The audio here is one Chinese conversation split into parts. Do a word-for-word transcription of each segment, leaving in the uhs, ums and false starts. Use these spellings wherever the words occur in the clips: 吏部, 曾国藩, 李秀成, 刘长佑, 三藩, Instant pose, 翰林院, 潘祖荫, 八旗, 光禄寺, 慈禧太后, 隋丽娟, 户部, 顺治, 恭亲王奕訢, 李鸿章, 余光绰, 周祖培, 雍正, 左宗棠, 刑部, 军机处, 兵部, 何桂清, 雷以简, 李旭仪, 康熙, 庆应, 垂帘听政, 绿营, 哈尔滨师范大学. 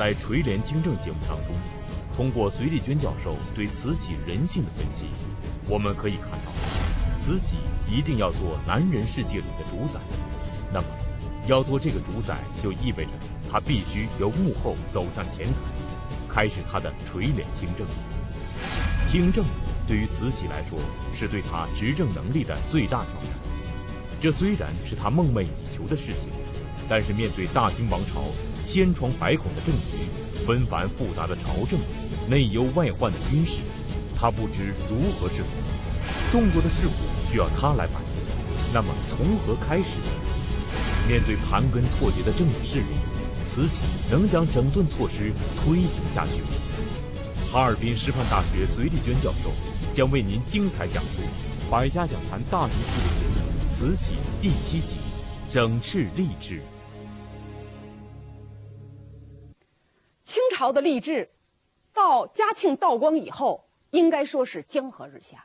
在《垂帘听政》节目当中，通过隋丽娟教授对慈禧人性的分析，我们可以看到，慈禧一定要做男人世界里的主宰。那么，要做这个主宰，就意味着她必须由幕后走向前台，开始她的垂帘听政。听政对于慈禧来说，是对她执政能力的最大挑战。这虽然是她梦寐以求的事情，但是面对大清王朝 千疮百孔的政局，纷繁复杂的朝政，内忧外患的军事，他不知如何是好。中国的事务需要他来办，那么从何开始？面对盘根错节的政治势力，慈禧能将整顿措施推行下去吗？哈尔滨师范大学隋丽娟教授将为您精彩讲述《百家讲坛大历史》里慈禧第七集“整治吏治”。 清朝的吏治，到嘉庆、道光以后，应该说是江河日下。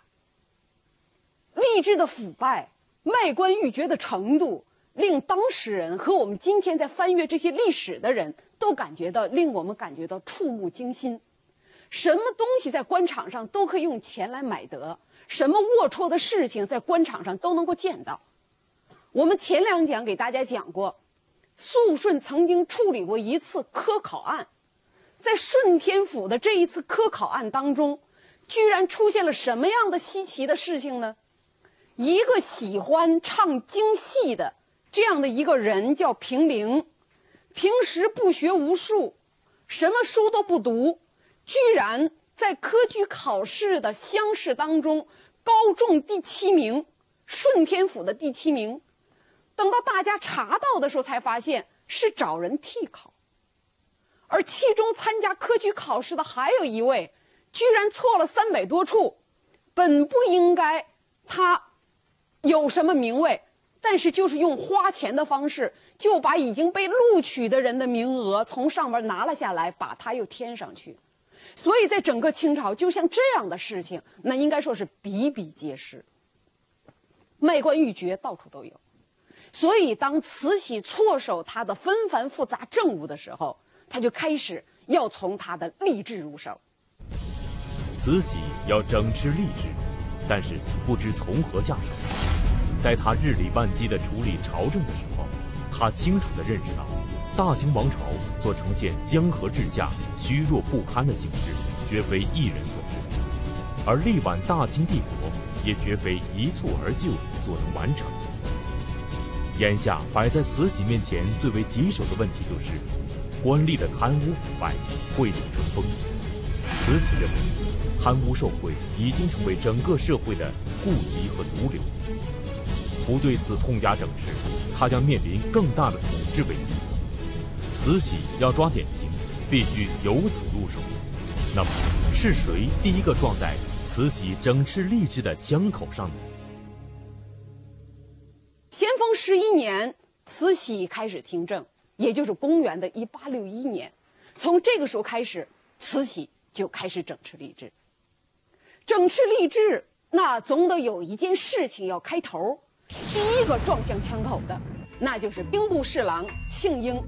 吏治的腐败、卖官鬻爵的程度，令当时人和我们今天在翻阅这些历史的人都感觉到，令我们感觉到触目惊心。什么东西在官场上都可以用钱来买得，什么龌龊的事情在官场上都能够见到。我们前两讲给大家讲过，肃顺曾经处理过一次科考案。 在顺天府的这一次科考案当中，居然出现了什么样的稀奇的事情呢？一个喜欢唱京戏的这样的一个人叫平陵，平时不学无术，什么书都不读，居然在科举考试的乡试当中高中第七名，顺天府的第七名。等到大家查到的时候，才发现是找人替考。 而其中参加科举考试的还有一位，居然错了三百多处，本不应该他有什么名位，但是就是用花钱的方式就把已经被录取的人的名额从上面拿了下来，把他又添上去。所以在整个清朝，就像这样的事情，那应该说是比比皆是，卖官鬻爵到处都有。所以当慈禧措手他的纷繁复杂政务的时候， 他就开始要从他的吏治入手。慈禧要整治吏治，但是不知从何下手。在他日理万机的处理朝政的时候，他清楚地认识到，大清王朝所呈现江河日下、虚弱不堪的形势，绝非一人所致，而力挽大清帝国也绝非一蹴而就所能完成。眼下摆在慈禧面前最为棘手的问题就是， 官吏的贪污腐败汇流成风，慈禧认为，贪污受贿已经成为整个社会的痼疾和毒瘤。不对此痛加整治，他将面临更大的统治危机。慈禧要抓典型，必须由此入手。那么，是谁第一个撞在慈禧整治吏治的枪口上呢？咸丰十一年，慈禧开始听政。 也就是公元的一八六一年，从这个时候开始，慈禧就开始整治吏治。整治吏治，那总得有一件事情要开头。第一个撞向枪口的，那就是兵部侍郎庆应。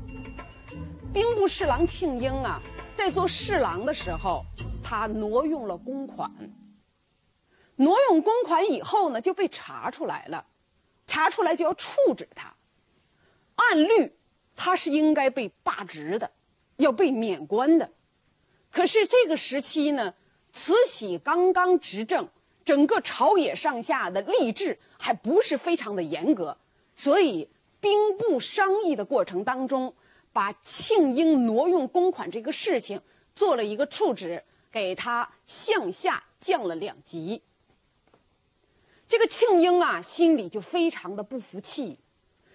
兵部侍郎庆应啊，在做侍郎的时候，他挪用了公款。挪用公款以后呢，就被查出来了，查出来就要处置他，按律 他是应该被罢职的，要被免官的。可是这个时期呢，慈禧刚刚执政，整个朝野上下的吏治还不是非常的严格，所以兵部商议的过程当中，把庆应挪用公款这个事情做了一个处置，给他向下降了两级。这个庆应啊，心里就非常的不服气。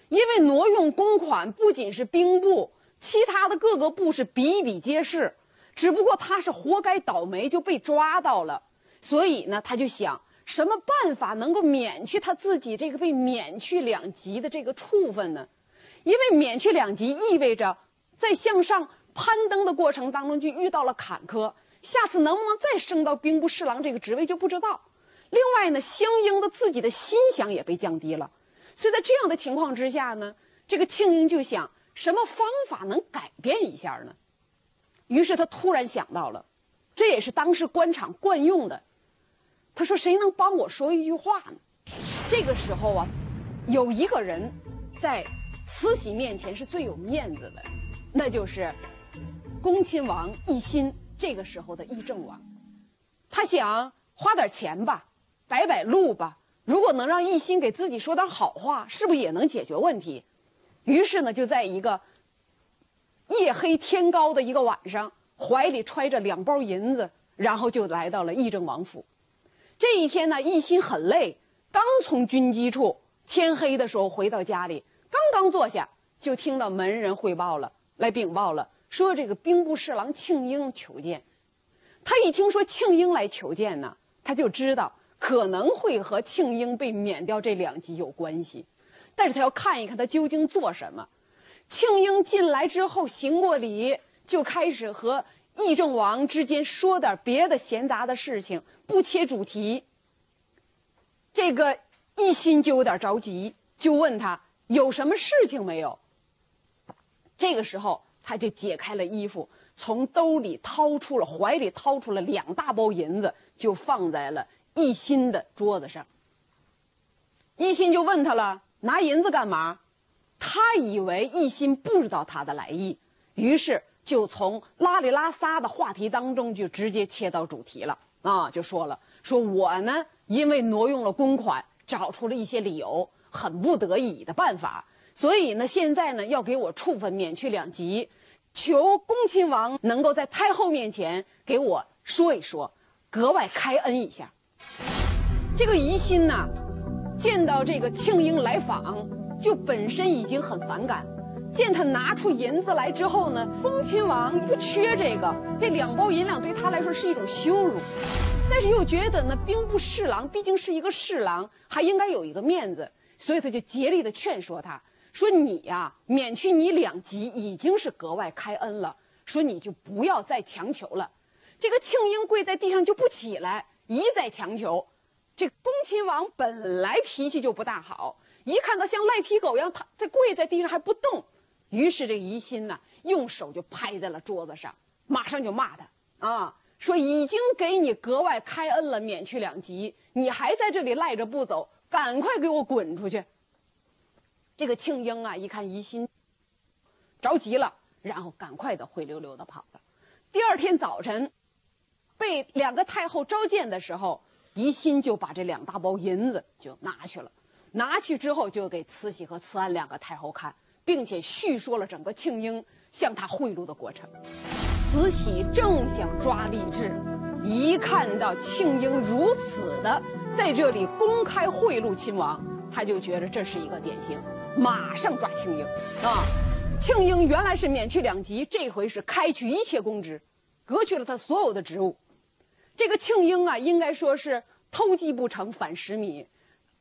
因为挪用公款不仅是兵部，其他的各个部是比比皆是，只不过他是活该倒霉就被抓到了，所以呢，他就想什么办法能够免去他自己这个被免去两级的这个处分呢？因为免去两级意味着在向上攀登的过程当中就遇到了坎坷，下次能不能再升到兵部侍郎这个职位就不知道。另外呢，相应的自己的薪饷也被降低了。 所以在这样的情况之下呢，这个庆应就想什么方法能改变一下呢？于是他突然想到了，这也是当时官场惯用的。他说：“谁能帮我说一句话呢？”这个时候啊，有一个人在慈禧面前是最有面子的，那就是恭亲王奕欣。这个时候的议政王，他想花点钱吧，摆摆路吧。如果能让奕欣给自己说点好话，是不是也能解决问题？于是呢，就在一个夜黑天高的一个晚上，怀里揣着两包银子，然后就来到了议政王府。这一天呢，奕欣很累，刚从军机处天黑的时候回到家里，刚刚坐下，就听到门人汇报了，来禀报了，说这个兵部侍郎庆英求见。他一听说庆英来求见呢，他就知道可能会和庆英被免掉这两级有关系，但是他要看一看他究竟做什么。庆英进来之后行过礼，就开始和议政王之间说点别的闲杂的事情，不切主题。这个奕欣就有点着急，就问他有什么事情没有。这个时候他就解开了衣服，从兜里掏出了怀里掏出了两大包银子，就放在了奕欣的桌子上。奕欣就问他了，拿银子干嘛？他以为奕欣不知道他的来意，于是就从拉里拉撒的话题当中就直接切到主题了啊，就说了，说我呢因为挪用了公款，找出了一些理由，很不得已的办法，所以呢现在呢要给我处分免去两级，求恭亲王能够在太后面前给我说一说，格外开恩一下。这个奕欣呢见到这个庆英来访，就本身已经很反感，见他拿出银子来之后呢，恭亲王不缺这个，这两包银两对他来说是一种羞辱，但是又觉得呢兵部侍郎毕竟是一个侍郎，还应该有一个面子，所以他就竭力的劝说他，说你呀、啊、免去你两级已经是格外开恩了，说你就不要再强求了。这个庆英跪在地上就不起来，一再强求。这恭亲王本来脾气就不大好，一看到像赖皮狗一样他在跪在地上还不动，于是这奕欣呢用手就拍在了桌子上，马上就骂他啊，说已经给你格外开恩了，免去两级，你还在这里赖着不走，赶快给我滚出去。这个庆英啊一看奕欣着急了，然后赶快的灰溜溜的跑了。第二天早晨被两个太后召见的时候，奕欣就把这两大包银子就拿去了，拿去之后就给慈禧和慈安两个太后看，并且叙说了整个庆英向他贿赂的过程。慈禧正想抓吏治，一看到庆英如此的在这里公开贿赂亲王，他就觉得这是一个典型，马上抓庆英啊！庆英原来是免去两级，这回是开去一切公职，革去了他所有的职务。这个庆英啊，应该说是偷鸡不成反蚀米，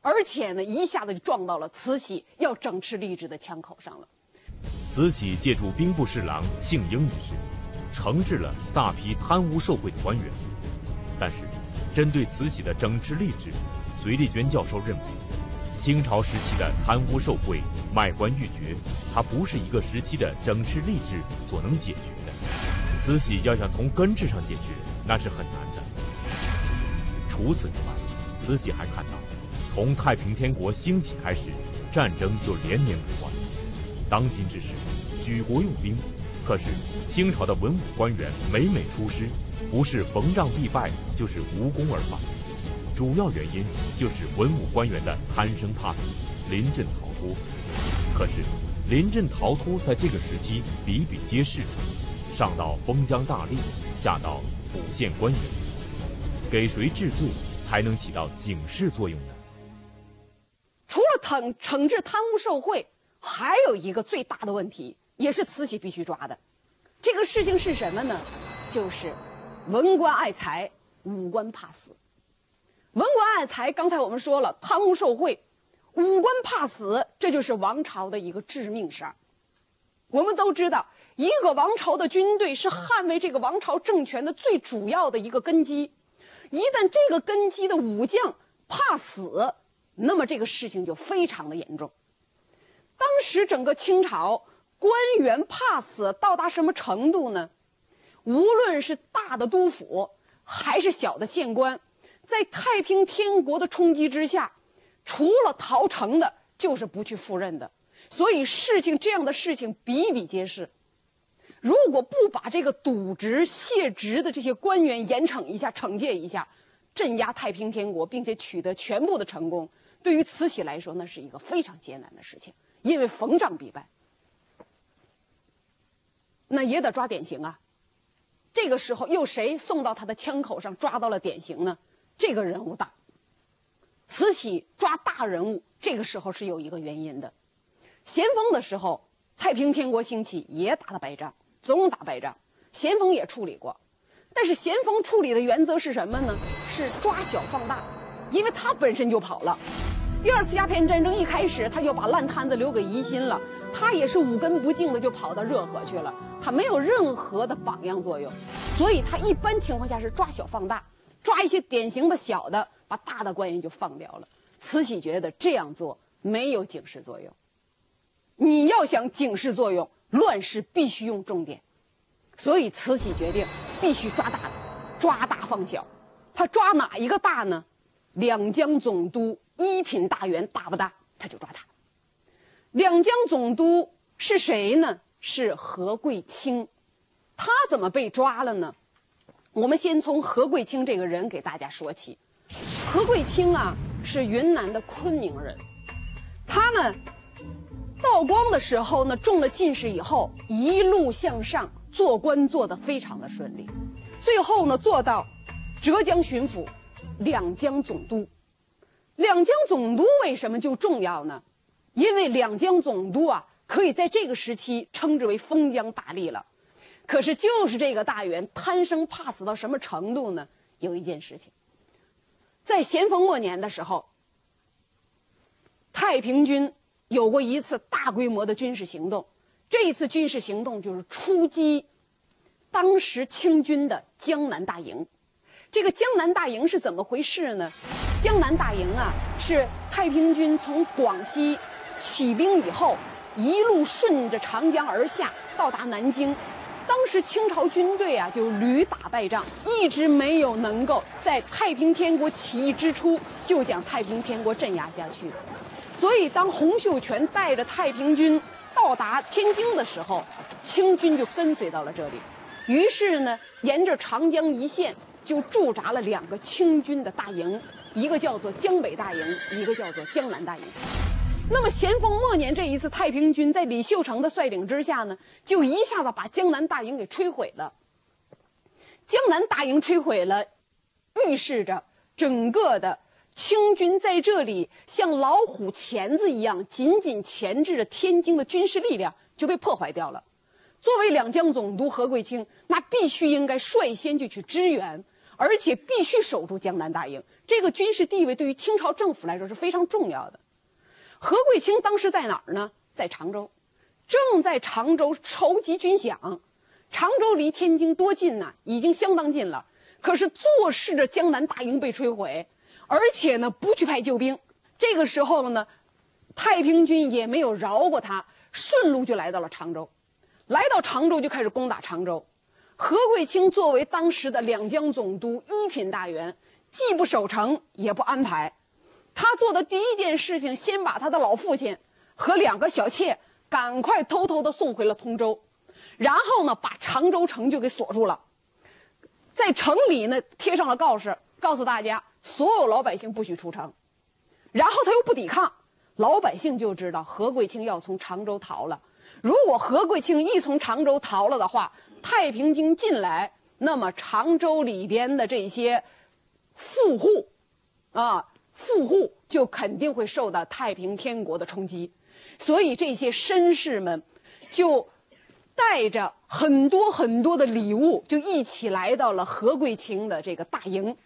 而且呢，一下子就撞到了慈禧要整治吏治的枪口上了。慈禧借助兵部侍郎庆英一事，惩治了大批贪污受贿的官员。但是，针对慈禧的整治吏治，隋丽娟教授认为，清朝时期的贪污受贿、卖官鬻爵，它不是一个时期的整治吏治所能解决的。慈禧要想从根治上解决，那是很难的。除此之外，慈禧还看到，从太平天国兴起开始，战争就连年不断。当今之时，举国用兵，可是清朝的文武官员每每出师，不是逢让必败，就是无功而返。主要原因就是文武官员的贪生怕死、临阵逃脱。可是临阵逃脱在这个时期比比皆是，上到封疆大吏，下到府县官员，给谁治罪才能起到警示作用呢？除了惩惩治贪污受贿，还有一个最大的问题，也是慈禧必须抓的。这个事情是什么呢？就是文官爱财，武官怕死。文官爱财，刚才我们说了贪污受贿；武官怕死，这就是王朝的一个致命伤。我们都知道，一个王朝的军队是捍卫这个王朝政权的最主要的一个根基。一旦这个根基的武将怕死，那么这个事情就非常的严重。当时整个清朝官员怕死到达什么程度呢？无论是大的督府还是小的县官，在太平天国的冲击之下，除了逃城的，就是不去赴任的。所以事情这样的事情比比皆是。如果不把这个渎职卸职的这些官员严惩一下、惩戒一下，镇压太平天国，并且取得全部的成功，对于慈禧来说，那是一个非常艰难的事情，因为逢杖必败。那也得抓典型啊。这个时候又谁送到他的枪口上抓到了典型呢？这个人物大，慈禧抓大人物，这个时候是有一个原因的。咸丰的时候，太平天国兴起也打了败仗，总打败仗，咸丰也处理过。但是咸丰处理的原则是什么呢？是抓小放大，因为他本身就跑了。第二次鸦片战争一开始，他就把烂摊子留给宜兴了，他也是五根不净的就跑到热河去了，他没有任何的榜样作用，所以他一般情况下是抓小放大，抓一些典型的小的，把大的官员就放掉了。慈禧觉得这样做没有警示作用，你要想警示作用，乱世必须用重点，所以慈禧决定必须抓大的，抓大放小。他抓哪一个大呢？两江总督一品大员大不大，他就抓他。两江总督是谁呢？是何桂清。他怎么被抓了呢？我们先从何桂清这个人给大家说起。何桂清啊，是云南的昆明人。他呢，道光的时候呢，中了进士以后，一路向上，做官做得非常的顺利，最后呢，做到浙江巡抚、两江总督。两江总督为什么就重要呢？因为两江总督啊，可以在这个时期称之为封疆大吏了。可是就是这个大员贪生怕死到什么程度呢？有一件事情，在咸丰末年的时候，太平军有过一次大规模的军事行动，这一次军事行动就是出击当时清军的江南大营。这个江南大营是怎么回事呢？江南大营啊，是太平军从广西起兵以后，一路顺着长江而下，到达南京。当时清朝军队啊，就屡打败仗，一直没有能够在太平天国起义之初就将太平天国镇压下去。所以当洪秀全带着太平军到达天津的时候，清军就跟随到了这里，于是呢，沿着长江一线就驻扎了两个清军的大营，一个叫做江北大营，一个叫做江南大营。那么咸丰末年这一次太平军在李秀成的率领之下呢，就一下子把江南大营给摧毁了。江南大营摧毁了，预示着整个的清军在这里像老虎钳子一样紧紧钳制着天津的军事力量，就被破坏掉了。作为两江总督何桂清，那必须应该率先就去支援，而且必须守住江南大营，这个军事地位对于清朝政府来说是非常重要的。何桂清当时在哪儿呢？在常州，正在常州筹集军饷。常州离天津多近呢、啊？已经相当近了。可是坐视着江南大营被摧毁，而且呢不去派救兵，这个时候呢，太平军也没有饶过他，顺路就来到了常州。来到常州就开始攻打常州。何桂清作为当时的两江总督一品大员，既不守城也不安排，他做的第一件事情，先把他的老父亲和两个小妾赶快偷偷的送回了通州，然后呢把常州城就给锁住了，在城里呢贴上了告示，告诉大家所有老百姓不许出城。然后他又不抵抗，老百姓就知道何桂清要从常州逃了。如果何桂清一从常州逃了的话，太平军进来，那么常州里边的这些富户啊富户就肯定会受到太平天国的冲击。所以这些绅士们就带着很多很多的礼物，就一起来到了何桂清的这个大营，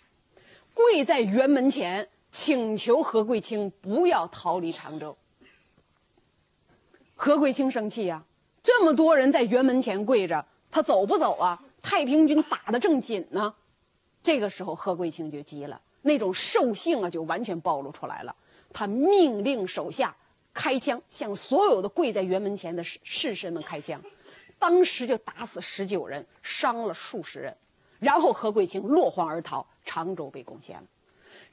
跪在辕门前请求何桂清不要逃离常州。何桂清生气呀、啊，这么多人在辕门前跪着，他走不走啊？太平军打得正紧呢。这个时候何桂清就急了，那种兽性啊就完全暴露出来了。他命令手下开枪，向所有的跪在辕门前的士绅们开枪。当时就打死十九人，伤了数十人，然后何桂清落荒而逃，常州被攻陷了。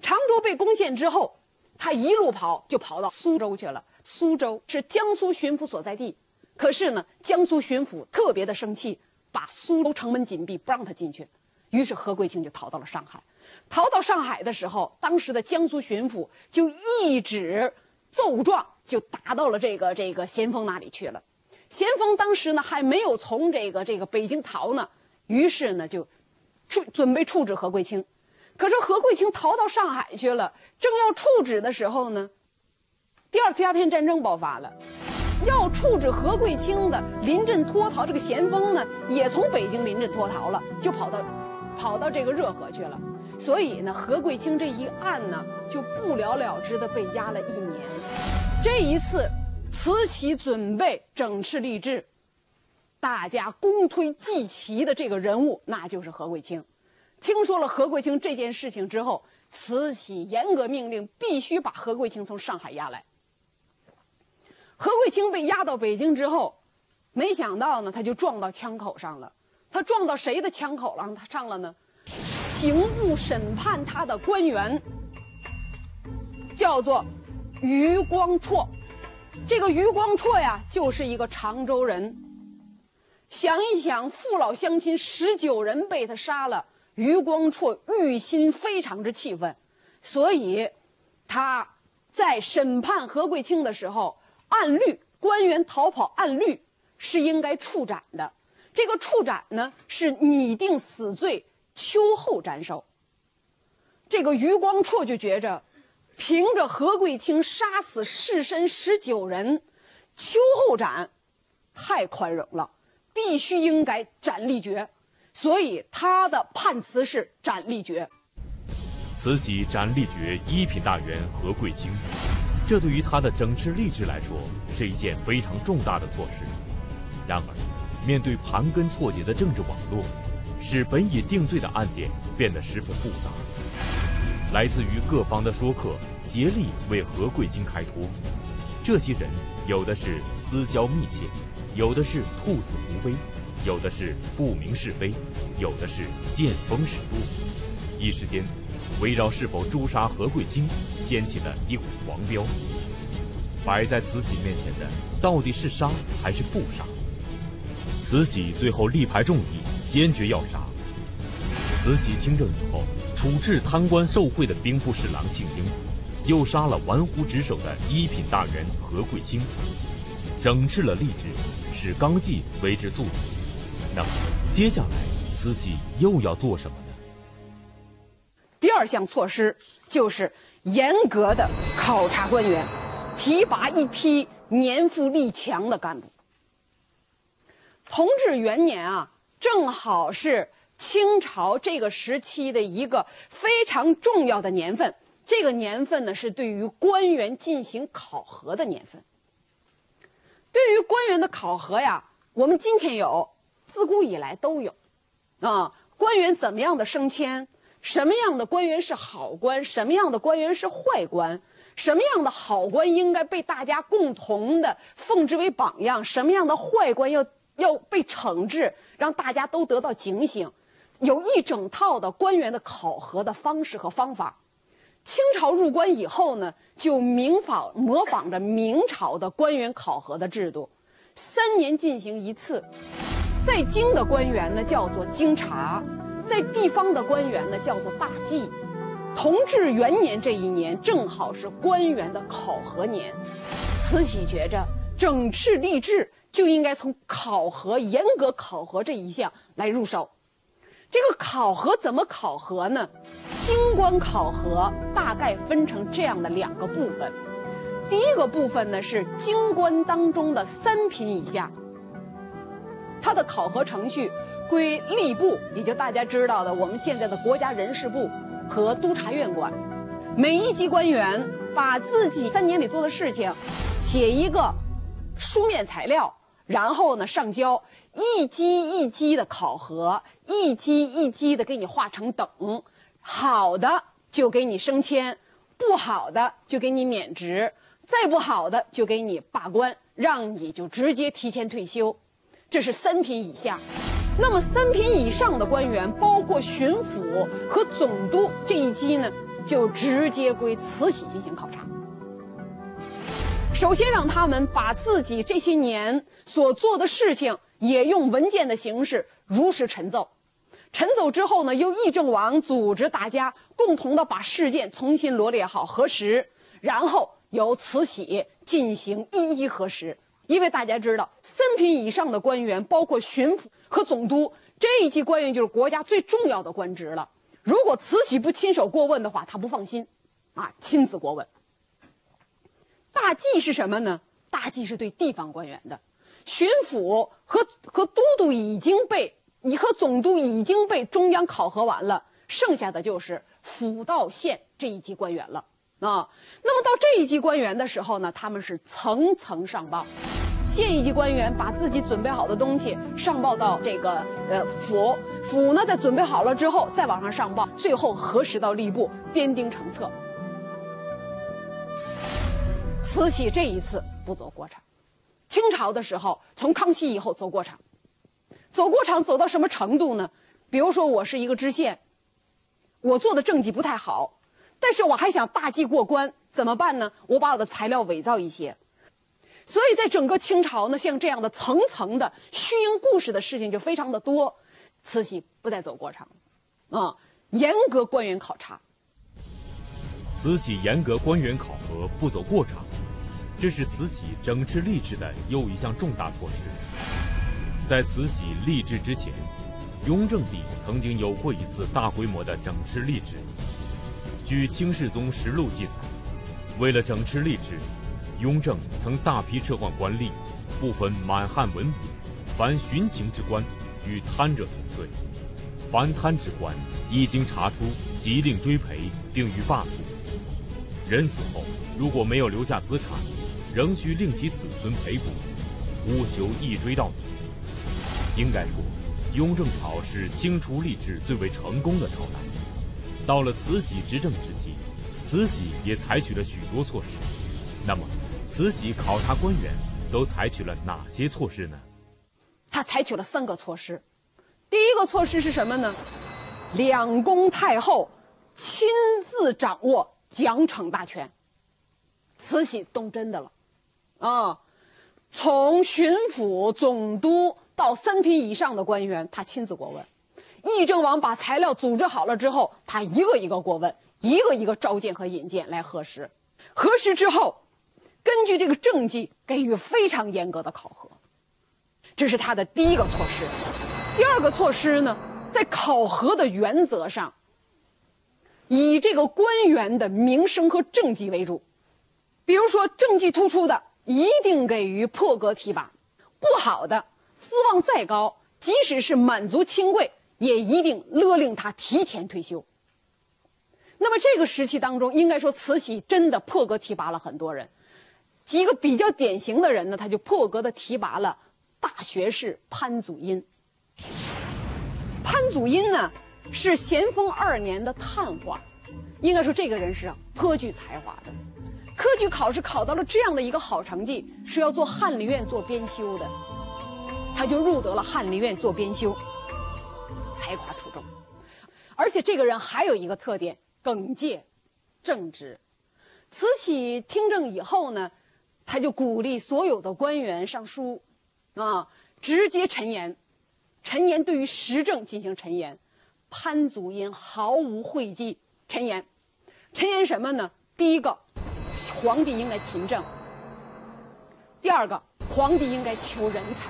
常州被攻陷之后，他一路跑就跑到苏州去了。苏州是江苏巡抚所在地，可是呢，江苏巡抚特别的生气，把苏州城门紧闭，不让他进去。于是何桂清就逃到了上海。逃到上海的时候，当时的江苏巡抚就一纸奏状就打到了这个这个咸丰那里去了。咸丰当时呢还没有从这个这个北京逃呢，于是呢就处准备处置何桂清。可是何桂清逃到上海去了，正要处置的时候呢，第二次鸦片战争爆发了。要处置何桂清的临阵脱逃这个咸丰呢，也从北京临阵脱逃了，就跑到跑到这个热河去了。所以呢，何桂清这一案呢就不了了之的被压了一年。这一次慈禧准备整饬吏治，大家公推祭旗的这个人物那就是何桂清。听说了何桂清这件事情之后，慈禧严格命令必须把何桂清从上海押来。何桂清被押到北京之后，没想到呢他就撞到枪口上了。他撞到谁的枪口上了呢？刑部审判他的官员叫做余光绰。这个余光绰呀就是一个常州人。想一想，父老乡亲十九人被他杀了，余光绰郁心非常之气愤，所以他在审判何桂清的时候，按律官员逃跑按律是应该处斩的。这个处斩呢是拟定死罪，秋后斩首。这个余光绰就觉着，凭着何桂清杀死士绅十九人，秋后斩太宽容了，必须应该斩立决。所以他的判词是斩立决。慈禧斩立决一品大员何桂清，这对于他的整治吏治来说是一件非常重大的措施。然而，面对盘根错节的政治网络，使本已定罪的案件变得十分复杂。来自于各方的说客竭力为何桂清开脱，这些人有的是私交密切，有的是兔死狐悲，有的是不明是非，有的是见风使舵。一时间，围绕是否诛杀何桂清掀起了一股狂飙。摆在慈禧面前的到底是杀还是不杀？慈禧最后力排众议，坚决要杀。慈禧听政以后，处置贪官受贿的兵部侍郎庆英，又杀了玩忽职守的一品大员何桂清，整治了吏治，使纲纪为之肃立。那么接下来慈禧又要做什么呢？第二项措施就是严格的考察官员，提拔一批年富力强的干部。同治元年啊，正好是清朝这个时期的一个非常重要的年份。这个年份呢是对于官员进行考核的年份。对于官员的考核呀，我们今天有，自古以来都有啊，官员怎么样的升迁，什么样的官员是好官，什么样的官员是坏官，什么样的好官应该被大家共同的奉之为榜样，什么样的坏官要要被惩治，让大家都得到警醒，有一整套的官员的考核的方式和方法。清朝入关以后呢，就明仿模仿着明朝的官员考核的制度，三年进行一次。在京的官员呢叫做京察，在地方的官员呢叫做大祭。同治元年这一年正好是官员的考核年，慈禧觉着整饬吏治就应该从考核，严格考核这一项来入手。这个考核怎么考核呢？京官考核大概分成这样的两个部分。第一个部分呢是京官当中的三品以下，它的考核程序归吏部，也就大家知道的我们现在的国家人事部和督察院管。每一级官员把自己三年里做的事情写一个书面材料，然后呢上交，一级一级的考核，一级一级的给你划成等，好的就给你升迁，不好的就给你免职，再不好的就给你罢官，让你就直接提前退休。这是三品以下。那么三品以上的官员，包括巡抚和总督这一级呢，就直接归慈禧进行考察。首先让他们把自己这些年所做的事情，也用文件的形式如实陈奏。 陈奏之后呢，由议政王组织大家共同的把事件重新罗列好核实，然后由慈禧进行一一核实。因为大家知道，三品以上的官员，包括巡抚和总督这一级官员，就是国家最重要的官职了。如果慈禧不亲手过问的话，他不放心，啊，亲自过问。大忌是什么呢？大忌是对地方官员的，巡抚和和都督已经被。 你和总督已经被中央考核完了，剩下的就是府道县这一级官员了啊。那么到这一级官员的时候呢，他们是层层上报，县一级官员把自己准备好的东西上报到这个呃府，府呢在准备好了之后再往上上报，最后核实到吏部编订成册。慈禧这一次不走过场，清朝的时候从康熙以后走过场。 走过场走到什么程度呢？比如说，我是一个知县，我做的政绩不太好，但是我还想大计过关，怎么办呢？我把我的材料伪造一些。所以在整个清朝呢，像这样的层层的虚应故事的事情就非常的多。慈禧不再走过场，啊、嗯，严格官员考察。慈禧严格官员考核，不走过场，这是慈禧整治吏治的又一项重大措施。 在慈禧立制之前，雍正帝曾经有过一次大规模的整治吏治。据《清世宗实录》记载，为了整治吏治，雍正曾大批撤换官吏，不分满汉文武，凡徇情之官，与贪者同罪；凡贪之官，一经查出，即令追赔，并予罢黜。人死后，如果没有留下资产，仍需令其子孙赔补，务求一追到底。 应该说，雍正朝是清除吏治最为成功的朝代。到了慈禧执政时期，慈禧也采取了许多措施。那么，慈禧考察官员都采取了哪些措施呢？她采取了三个措施。第一个措施是什么呢？两宫太后亲自掌握奖惩大权。慈禧动真的了，啊，从巡抚、总督。 到三品以上的官员，他亲自过问；议政王把材料组织好了之后，他一个一个过问，一个一个召见和引荐来核实。核实之后，根据这个政绩给予非常严格的考核。这是他的第一个措施。第二个措施呢，在考核的原则上，以这个官员的名声和政绩为主。比如说，政绩突出的一定给予破格提拔，不好的。 资望再高，即使是满族亲贵，也一定勒令他提前退休。那么这个时期当中，应该说慈禧真的破格提拔了很多人。几个比较典型的人呢，他就破格的提拔了大学士潘祖荫。潘祖荫呢，是咸丰二年的探花，应该说这个人是颇具才华的。科举考试考到了这样的一个好成绩，是要做翰林院做编修的。 他就入得了翰林院做编修，才华出众，而且这个人还有一个特点，耿介，正直。慈禧听政以后呢，他就鼓励所有的官员上书，啊，直接陈言，陈言对于时政进行陈言。潘祖荫毫无讳忌，陈言，陈言什么呢？第一个，皇帝应该勤政；第二个，皇帝应该求人才。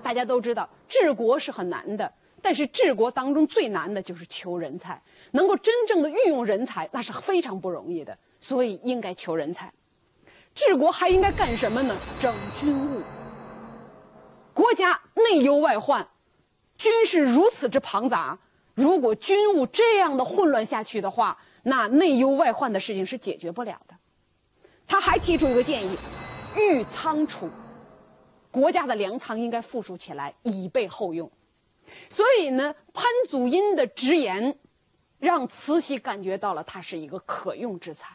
大家都知道，治国是很难的，但是治国当中最难的就是求人才，能够真正的运用人才，那是非常不容易的，所以应该求人才。治国还应该干什么呢？整军务。国家内忧外患，军事如此之庞杂，如果军务这样的混乱下去的话，那内忧外患的事情是解决不了的。他还提出一个建议：御仓储。 国家的粮仓应该富庶起来，以备后用。所以呢，潘祖荫的直言，让慈禧感觉到了他是一个可用之才，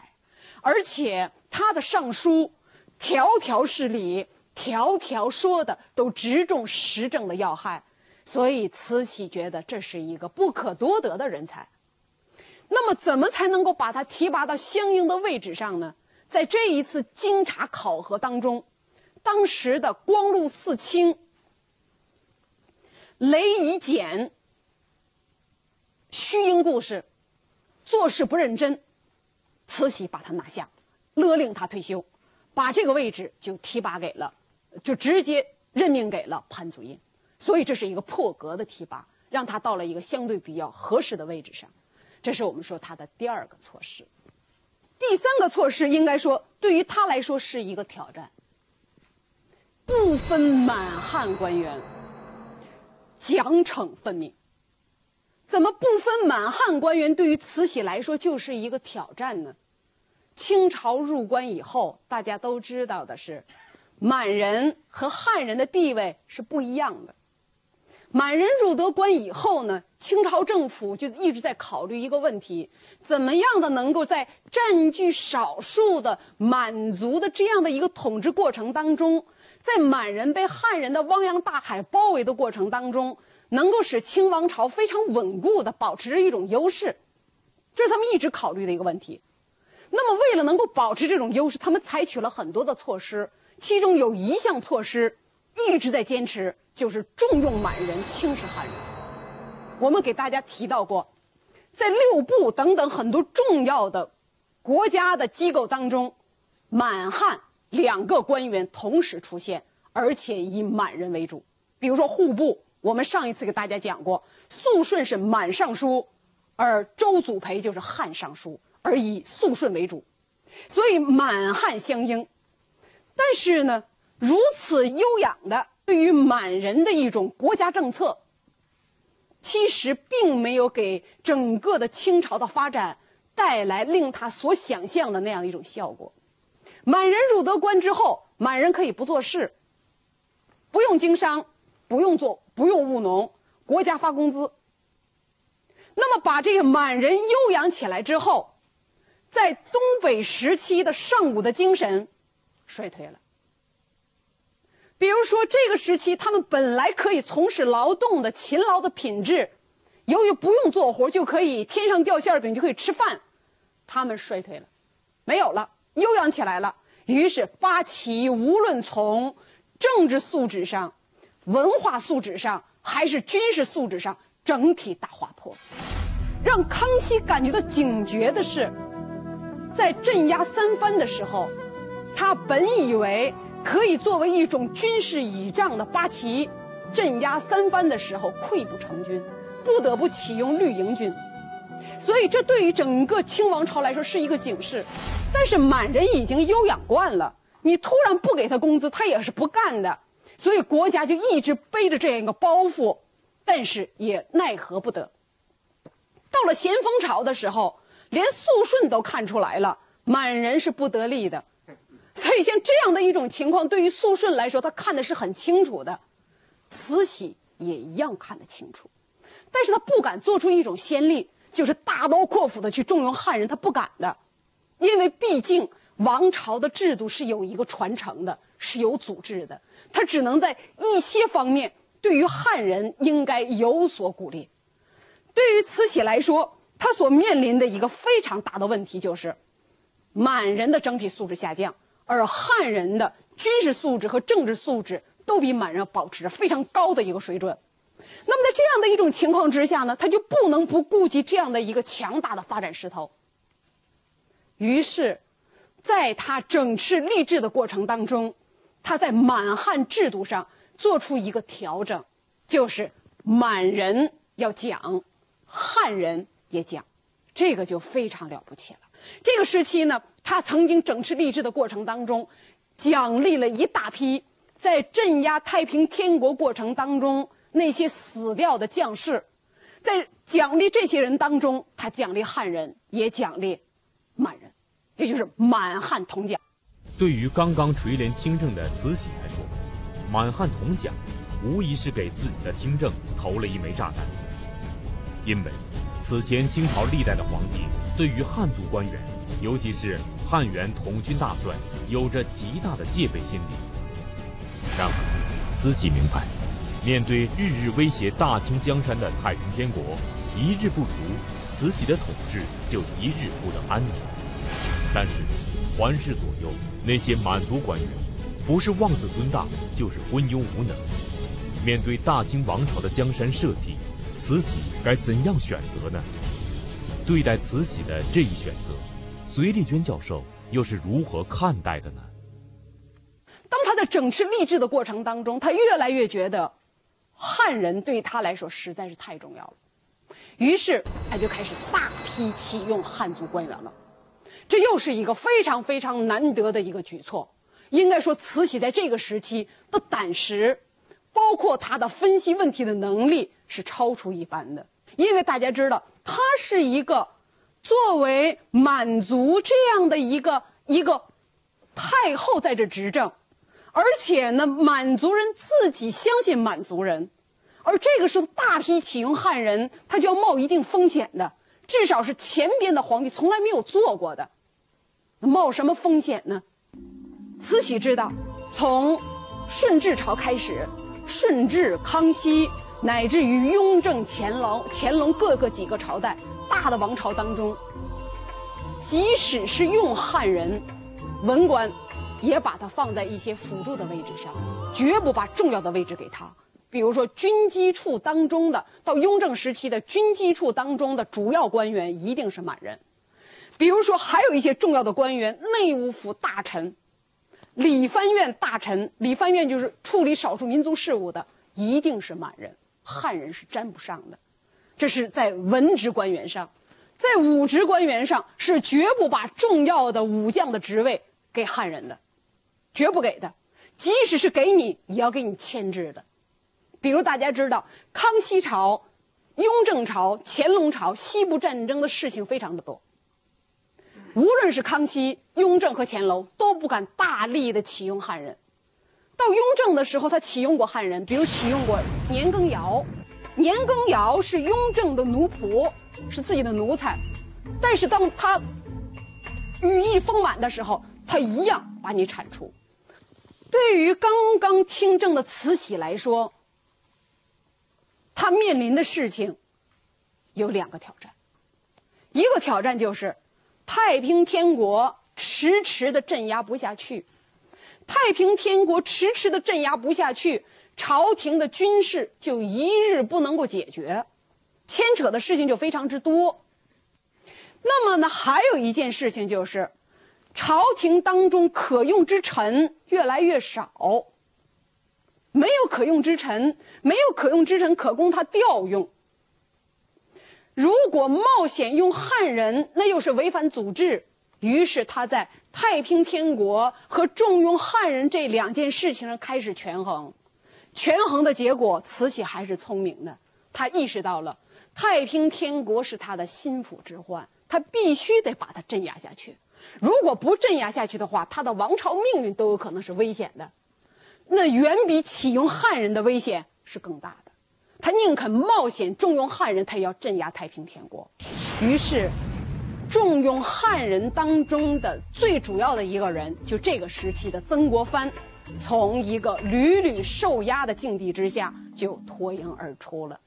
而且他的上书，条条是理，条条说的都直中时政的要害，所以慈禧觉得这是一个不可多得的人才。那么怎么才能够把他提拔到相应的位置上呢？在这一次京察考核当中，当时的光禄寺卿雷以简虚应故事，做事不认真，慈禧把他拿下，勒令他退休，把这个位置就提拔给了，就直接任命给了潘祖印。所以这是一个破格的提拔，让他到了一个相对比较合适的位置上。这是我们说他的第二个措施。第三个措施应该说对于他来说是一个挑战，不分满汉官员，奖惩分明。怎么不分满汉官员对于慈禧来说就是一个挑战呢？清朝入关以后，大家都知道的是，满人和汉人的地位是不一样的。满人入得关以后呢，清朝政府就一直在考虑一个问题，怎么样的能够在占据少数的满族的这样的一个统治过程当中，在满人被汉人的汪洋大海包围的过程当中，能够使清王朝非常稳固的保持着一种优势。这是他们一直考虑的一个问题。那么为了能够保持这种优势，他们采取了很多的措施，其中有一项措施一直在坚持，就是重用满人，轻视汉人。我们给大家提到过，在六部等等很多重要的国家的机构当中，满汉两个官员同时出现，而且以满人为主。比如说户部，我们上一次给大家讲过，肃顺是满尚书，而周祖培就是汉尚书，而以肃顺为主，所以满汉相应。但是呢，如此悠扬的对于满人的一种国家政策，其实并没有给整个的清朝的发展带来令他所想象的那样一种效果。满人入得关之后，满人可以不做事，不用经商，不用做，不用务农，国家发工资。那么把这个满人悠扬起来之后，在东北时期的尚武的精神衰退了。比如说这个时期他们本来可以从事劳动的勤劳的品质，由于不用做活就可以天上掉馅饼就可以吃饭，他们衰退了，没有了，悠扬起来了。于是八旗无论从政治素质上、文化素质上还是军事素质上整体大滑坡。让康熙感觉到警觉的是，在镇压三藩的时候，他本以为可以作为一种军事倚仗的八旗，镇压三藩的时候溃不成军，不得不启用绿营军。所以这对于整个清王朝来说是一个警示。但是满人已经悠养惯了，你突然不给他工资他也是不干的，所以国家就一直背着这样一个包袱，但是也奈何不得。到了咸丰朝的时候，连肃顺都看出来了，满人是不得力的。所以像这样的一种情况，对于肃顺来说，他看的是很清楚的，慈禧也一样看得清楚。但是他不敢做出一种先例，就是大刀阔斧的去重用汉人，他不敢的。因为毕竟王朝的制度是有一个传承的，是有组织的，他只能在一些方面对于汉人应该有所鼓励。对于慈禧来说，他所面临的一个非常大的问题就是满人的整体素质下降，而汉人的军事素质和政治素质都比满人保持着非常高的一个水准。那么在这样的一种情况之下呢，他就不能不顾及这样的一个强大的发展势头。于是在他整治吏治的过程当中，他在满汉制度上做出一个调整，就是满人要讲，汉人也讲，这个就非常了不起了。这个时期呢，他曾经整治吏治的过程当中，奖励了一大批在镇压太平天国过程当中那些死掉的将士，在奖励这些人当中，他奖励汉人，也奖励满人，也就是满汉同奖。对于刚刚垂帘听政的慈禧来说，满汉同奖无疑是给自己的听政投了一枚炸弹。因为此前清朝历代的皇帝对于汉族官员，尤其是汉元童军大帅有着极大的戒备心理。自己明白，面对日日威胁大清江山的太平天国，一日不除，慈禧的统治就一日不得安宁。但是，环视左右，那些满族官员，不是妄自尊大，就是昏庸无能。面对大清王朝的江山社稷，慈禧该怎样选择呢？对待慈禧的这一选择，隋丽娟教授又是如何看待的呢？ 当他在整治吏治的过程当中，他越来越觉得汉人对他来说实在是太重要了，于是他就开始大批启用汉族官员了。这又是一个非常非常难得的一个举措。应该说，慈禧在这个时期的胆识，包括他的分析问题的能力是超出一般的。因为大家知道，他是一个作为满族这样的一个一个太后在这执政。 而且呢，满族人自己相信满族人，而这个时候大批启用汉人，他就要冒一定风险的，至少是前边的皇帝从来没有做过的。冒什么风险呢？慈禧知道，从顺治朝开始，顺治、康熙，乃至于雍正、乾隆、乾隆各个几个朝代大的王朝当中，即使是用汉人，文官。 也把它放在一些辅助的位置上，绝不把重要的位置给他。比如说军机处当中的，到雍正时期的军机处当中的主要官员一定是满人。比如说还有一些重要的官员，内务府大臣、理藩院大臣，理藩院就是处理少数民族事务的，一定是满人，汉人是沾不上的。这是在文职官员上，在武职官员上是绝不把重要的武将的职位给汉人的。 绝不给的，即使是给你，也要给你牵制的。比如大家知道，康熙朝、雍正朝、乾隆朝西部战争的事情非常的多。无论是康熙、雍正和乾隆，都不敢大力的启用汉人。到雍正的时候，他启用过汉人，比如启用过年羹尧。年羹尧是雍正的奴仆，是自己的奴才，但是当他羽翼丰满的时候，他一样把你铲除。 对于刚刚听政的慈禧来说，她面临的事情有两个挑战，一个挑战就是太平天国迟迟的镇压不下去，太平天国迟迟的镇压不下去，朝廷的军事就一日不能够解决，牵扯的事情就非常之多。那么呢，还有一件事情就是。 朝廷当中可用之臣越来越少，没有可用之臣，没有可用之臣可供他调用。如果冒险用汉人，那又是违反祖制。于是他在太平天国和重用汉人这两件事情上开始权衡，权衡的结果，慈禧还是聪明的，她意识到了太平天国是他的心腹之患，他必须得把它镇压下去。 如果不镇压下去的话，他的王朝命运都有可能是危险的，那远比启用汉人的危险是更大的。他宁肯冒险重用汉人，他也要镇压太平天国。于是，重用汉人当中的最主要的一个人，就这个时期的曾国藩，从一个屡屡受压的境地之下就脱颖而出了。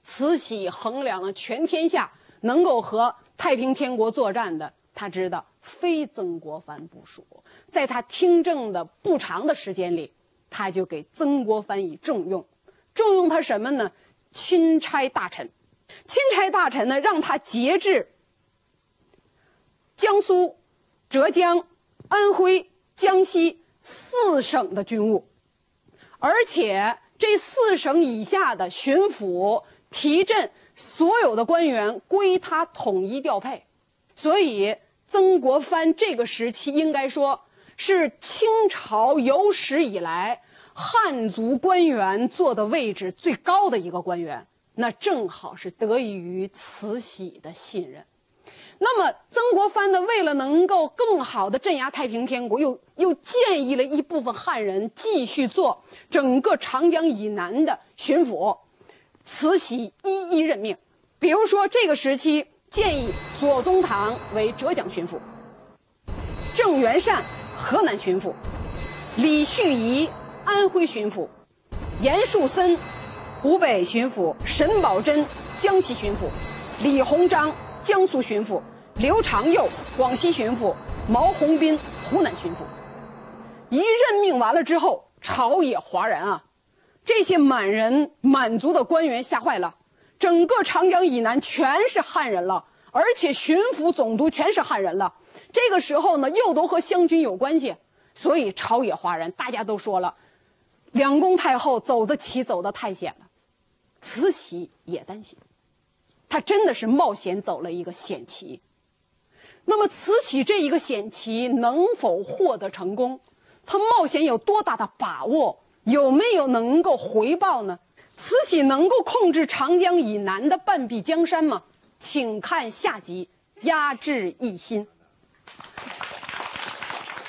慈禧衡量了全天下能够和太平天国作战的。 他知道非曾国藩不属，在他听政的不长的时间里，他就给曾国藩以重用，重用他什么呢？钦差大臣，钦差大臣呢，让他节制江苏、浙江、安徽、江西四省的军务，而且这四省以下的巡抚、提镇所有的官员归他统一调配，所以。 曾国藩这个时期应该说是清朝有史以来汉族官员坐的位置最高的一个官员，那正好是得益于慈禧的信任。那么曾国藩呢，为了能够更好的镇压太平天国，又又建议了一部分汉人继续做整个长江以南的巡抚，慈禧一一任命。比如说这个时期。 建议左宗棠为浙江巡抚，郑元善河南巡抚，李旭仪安徽巡抚，严树森、湖北巡抚沈葆桢、江西巡抚李鸿章、江苏巡抚刘长佑、广西巡抚毛鸿斌、湖南巡抚。一任命完了之后，朝野哗然啊！这些满人满族的官员吓坏了，整个长江以南全是汉人了，而且巡抚总督全是汉人了。这个时候呢，又都和湘军有关系，所以朝野哗然，大家都说了，两宫太后走得棋走得太险了，慈禧也担心，她真的是冒险走了一个险棋。那么慈禧这一个险棋能否获得成功？她冒险有多大的把握？有没有能够回报呢？慈禧能够控制长江以南的半壁江山吗？请看下集《鸦制一新》。